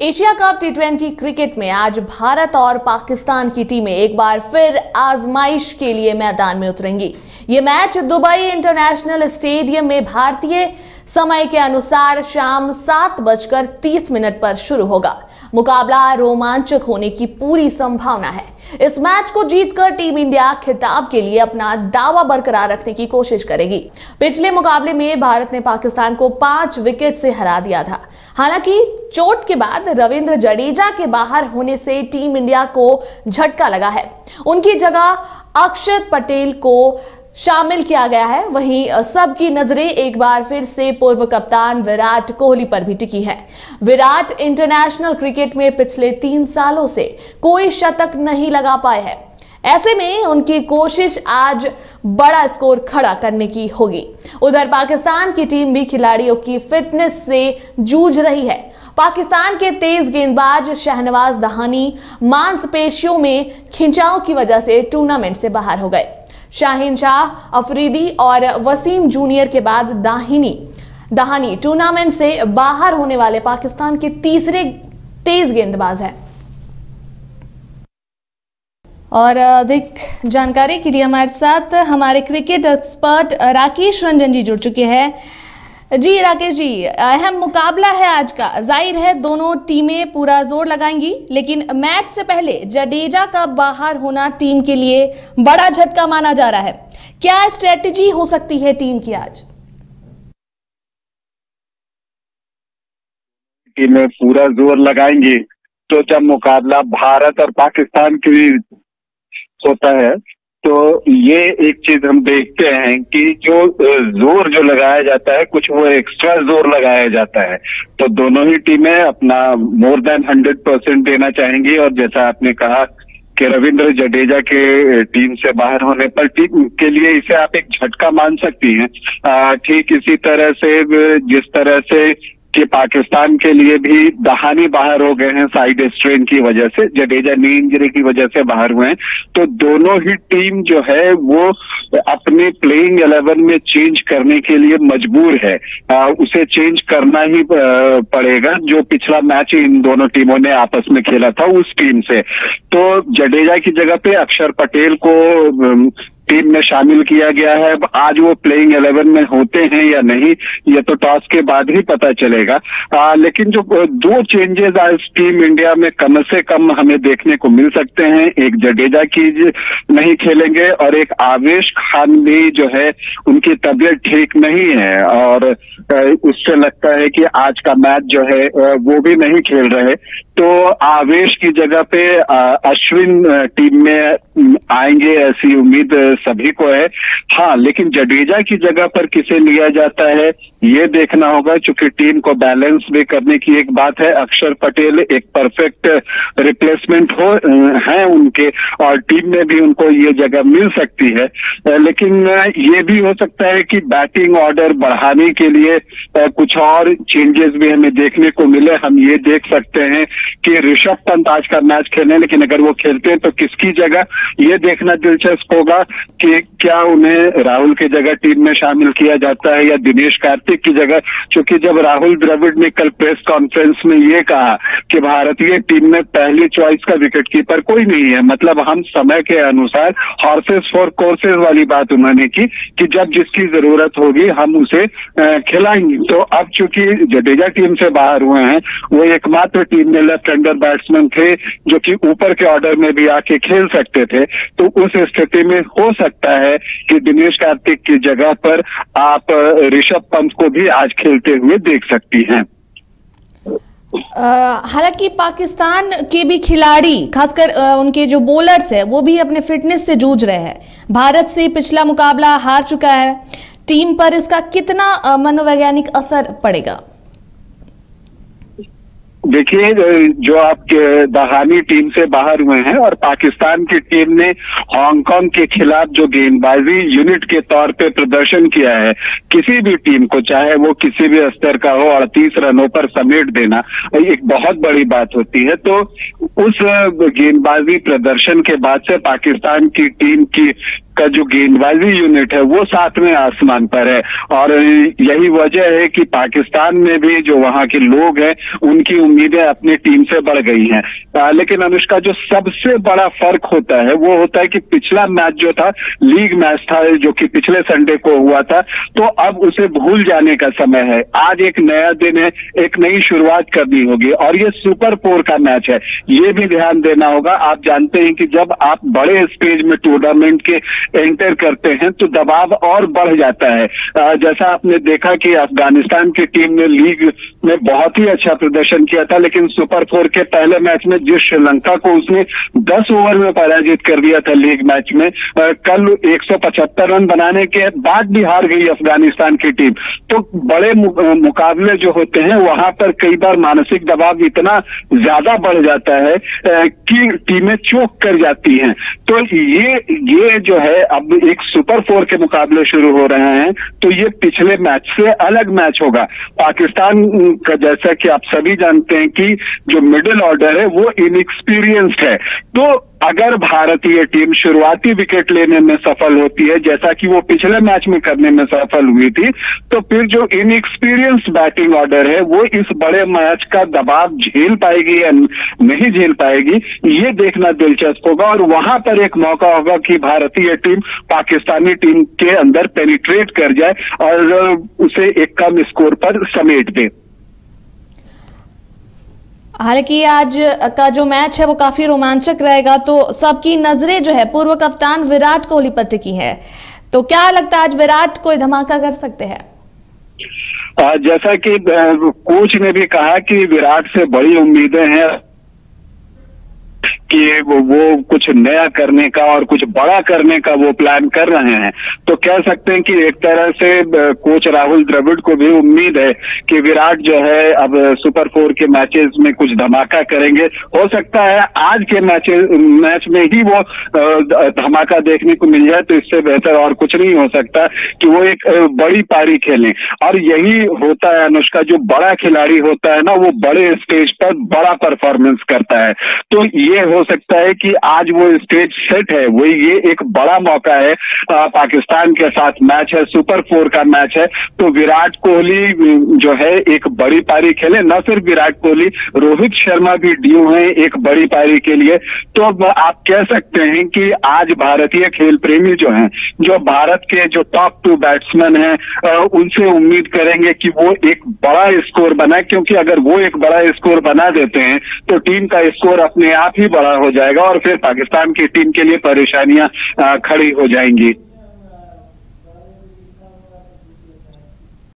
Asia cup टी20 cricket में आज भारत और पाकिस्तान की टीमें एक बार फिर आजमाइश के लिए मैदान में उतरेंगी। ये मैच दुबई इंटरनेशनल स्टेडियम में भारतीय समय के अनुसार शाम 7:30 पर शुरू होगा। मुकाबला रोमांचक होने की पूरी संभावना है। इस मैच को जीतकर टीम इंडिया खिताब के लिए अपना दावा बरकरार रखने की कोशिश करेगी। पिछले मुकाबले में भारत ने पाकिस्तान को 5 विकेट से हरा दिया था। हालांकि चोट के बाद रविंद्र जडेजा के बाहर होने से टीम इंडिया को झटका लगा है। उनकी जगह अक्षत पटेल को शामिल किया गया है। वहीं सबकी नजरें एक बार फिर से पूर्व कप्तान विराट कोहली पर भी टिकी है। विराट इंटरनेशनल क्रिकेट में पिछले 3 सालों से कोई शतक नहीं लगा पाए हैं। ऐसे में उनकी कोशिश आज बड़ा स्कोर खड़ा करने की होगी। उधर पाकिस्तान की टीम भी खिलाड़ियों की फिटनेस से जूझ रही है। पाकिस्तान के तेज गेंदबाज शाहनवाज दहानी मांसपेशियों में खिंचाव की वजह से टूर्नामेंट से बाहर हो गए। शाहीन शाह अफरीदी और वसीम जूनियर के बाद दहानी टूर्नामेंट से बाहर होने वाले पाकिस्तान के तीसरे तेज गेंदबाज हैं। और अधिक जानकारी के लिए हमारे साथ हमारे क्रिकेट एक्सपर्ट राकेश रंजन जी जुड़ चुके हैं। जी राकेश जी, अहम मुकाबला है आज का। जाहिर है दोनों टीमें पूरा जोर लगाएंगी, लेकिन मैच से पहले जडेजा का बाहर होना टीम के लिए बड़ा झटका माना जा रहा है। क्या स्ट्रेटजी हो सकती है टीम की? आज टीमें पूरा जोर लगाएंगी, तो जब मुकाबला भारत और पाकिस्तान की होता है तो ये एक चीज हम देखते हैं कि जो जोर जो लगाया जाता है कुछ वो एक्स्ट्रा जोर लगाया जाता है। तो दोनों ही टीमें अपना मोर देन 100% देना चाहेंगी। और जैसा आपने कहा कि रविंद्र जडेजा के टीम से बाहर होने पर टीम के लिए इसे आप एक झटका मान सकती हैं। ठीक इसी तरह से जिस तरह से कि पाकिस्तान के लिए भी दहानी बाहर हो गए हैं साइड स्ट्रेन की वजह से, जडेजा नी इंजरी की वजह से बाहर हुए हैं। तो दोनों ही टीम जो है वो अपने प्लेइंग 11 में चेंज करने के लिए मजबूर है। उसे चेंज करना ही पड़ेगा जो पिछला मैच इन दोनों टीमों ने आपस में खेला था उस टीम से। तो जडेजा की जगह पे अक्षर पटेल को टीम में शामिल किया गया है। आज वो प्लेइंग 11 में होते हैं या नहीं ये तो टॉस के बाद ही पता चलेगा। लेकिन जो 2 चेंजेस आज टीम इंडिया में कम से कम हमें देखने को मिल सकते हैं। एक जडेजा की नहीं खेलेंगे और एक आवेश खान भी जो है उनकी तबीयत ठीक नहीं है और उससे लगता है कि आज का मैच जो है वो भी नहीं खेल रहे। तो आवेश की जगह पे अश्विन टीम में आएंगे ऐसी उम्मीद सभी को है। हाँ, लेकिन जडेजा की जगह पर किसे लिया जाता है ये देखना होगा, क्योंकि टीम को बैलेंस भी करने की एक बात है। अक्षर पटेल एक परफेक्ट रिप्लेसमेंट हैं उनके और टीम में भी उनको ये जगह मिल सकती है। लेकिन ये भी हो सकता है कि बैटिंग ऑर्डर बढ़ाने के लिए कुछ और चेंजेस भी हमें देखने को मिले। हम ये देख सकते हैं कि ऋषभ पंत आज का मैच खेलें, लेकिन अगर वो खेलते हैं तो किसकी जगह ये देखना दिलचस्प होगा कि क्या उन्हें राहुल की जगह टीम में शामिल किया जाता है या दिनेश कार्तिक की जगह। क्योंकि जब राहुल द्रविड़ ने कल प्रेस कॉन्फ्रेंस में ये कहा कि भारतीय टीम में पहली चॉइस का विकेटकीपर कोई नहीं है, मतलब हम समय के अनुसार हॉर्सेस फॉर कोर्सेस वाली बात उन्होंने की कि जब जिसकी जरूरत होगी हम उसे खिलाएंगे। तो अब चूंकि जडेजा टीम से बाहर हुए हैं, वो एकमात्र टीम में लेफ्ट हैंडर बैट्समैन थे जो कि ऊपर के ऑर्डर में भी आके खेल सकते थे। तो उस स्थिति में हो सकता है कि दिनेश कार्तिक की जगह पर आप ऋषभ पंत को भी आज खेलते हुए देख सकती हैं। हालांकि पाकिस्तान के भी खिलाड़ी खासकर उनके जो बॉलर्स हैं वो भी अपने फिटनेस से जूझ रहे हैं। भारत से पिछला मुकाबला हार चुका है। टीम पर इसका कितना मनोवैज्ञानिक असर पड़ेगा? देखिए, जो आपके दहानी टीम से बाहर हुए हैं और पाकिस्तान की टीम ने हांगकांग के खिलाफ जो गेंदबाजी यूनिट के तौर पे प्रदर्शन किया है, किसी भी टीम को चाहे वो किसी भी स्तर का हो 38 रनों पर समेट देना एक बहुत बड़ी बात होती है। तो उस गेंदबाजी प्रदर्शन के बाद से पाकिस्तान की टीम की का जो गेंदबाजी यूनिट है वो 7वें आसमान पर है और यही वजह है कि पाकिस्तान में भी जो वहां के लोग हैं उनकी उम्मीदें अपनी टीम से बढ़ गई हैं। लेकिन अनुष्का जो सबसे बड़ा फर्क होता है वो होता है कि पिछला मैच जो था लीग मैच था जो कि पिछले संडे को हुआ था, तो अब उसे भूल जाने का समय है। आज एक नया दिन है, एक नई शुरुआत करनी होगी और ये सुपर 4 का मैच है, ये भी ध्यान देना होगा। आप जानते हैं कि जब आप बड़े स्टेज में टूर्नामेंट के एंटर करते हैं तो दबाव और बढ़ जाता है। जैसा आपने देखा कि अफगानिस्तान की टीम ने लीग में बहुत ही अच्छा प्रदर्शन किया था लेकिन सुपर 4 के पहले मैच में जिस श्रीलंका को उसने 10 ओवर में पराजित कर दिया था लीग मैच में, कल 175 रन बनाने के बाद भी हार गई अफगानिस्तान की टीम। तो बड़े मुकाबले जो होते हैं वहां पर कई बार मानसिक दबाव इतना ज्यादा बढ़ जाता है कि टीमें चौंक कर जाती हैं। तो ये जो है अब एक सुपर 4 के मुकाबले शुरू हो रहे हैं तो ये पिछले मैच से अलग मैच होगा। पाकिस्तान का जैसा कि आप सभी जानते हैं कि जो मिडिल ऑर्डर है वो इनएक्सपीरियंस्ड है, तो अगर भारतीय टीम शुरुआती विकेट लेने में सफल होती है जैसा कि वो पिछले मैच में करने में सफल हुई थी, तो फिर जो इनएक्सपीरियंस्ड बैटिंग ऑर्डर है वो इस बड़े मैच का दबाव झेल पाएगी या नहीं झेल पाएगी, ये देखना दिलचस्प होगा। और वहां पर एक मौका होगा कि भारतीय टीम पाकिस्तानी टीम के अंदर पेनिट्रेट कर जाए और उसे एक कम स्कोर पर समेट दे। हालांकि आज का जो मैच है वो काफी रोमांचक रहेगा, तो सबकी नजरें जो है पूर्व कप्तान विराट कोहली पर टिकी है, तो क्या लगता है आज विराट कोई धमाका कर सकते हैं? जैसा कि कोच ने भी कहा कि विराट से बड़ी उम्मीदें हैं कि वो कुछ नया करने का और कुछ बड़ा करने का वो प्लान कर रहे हैं, तो कह सकते हैं कि एक तरह से कोच राहुल द्रविड़ को भी उम्मीद है कि विराट जो है अब सुपर 4 के मैचेस में कुछ धमाका करेंगे। हो सकता है आज के मैच में ही वो धमाका देखने को मिल जाए, तो इससे बेहतर और कुछ नहीं हो सकता कि वो एक बड़ी पारी खेलें। और यही होता है अनुष्का, जो बड़ा खिलाड़ी होता है ना वो बड़े स्टेज पर बड़ा परफॉर्मेंस करता है, तो ये हो सकता है कि आज वो स्टेज सेट है, वो ये एक बड़ा मौका है। पाकिस्तान के साथ मैच है, सुपर 4 का मैच है, तो विराट कोहली जो है एक बड़ी पारी खेले। न सिर्फ विराट कोहली, रोहित शर्मा भी ड्यू हैं एक बड़ी पारी के लिए। तो अब आप कह सकते हैं कि आज भारतीय खेल प्रेमी जो हैं, जो भारत के जो टॉप 2 बैट्समैन हैं, उनसे उम्मीद करेंगे कि वो एक बड़ा स्कोर बनाए, क्योंकि अगर वो एक बड़ा स्कोर बना देते हैं तो टीम का स्कोर अपने आप ही बड़ा हो जाएगा और फिर पाकिस्तान की टीम के लिए परेशानियां खड़ी हो जाएंगी।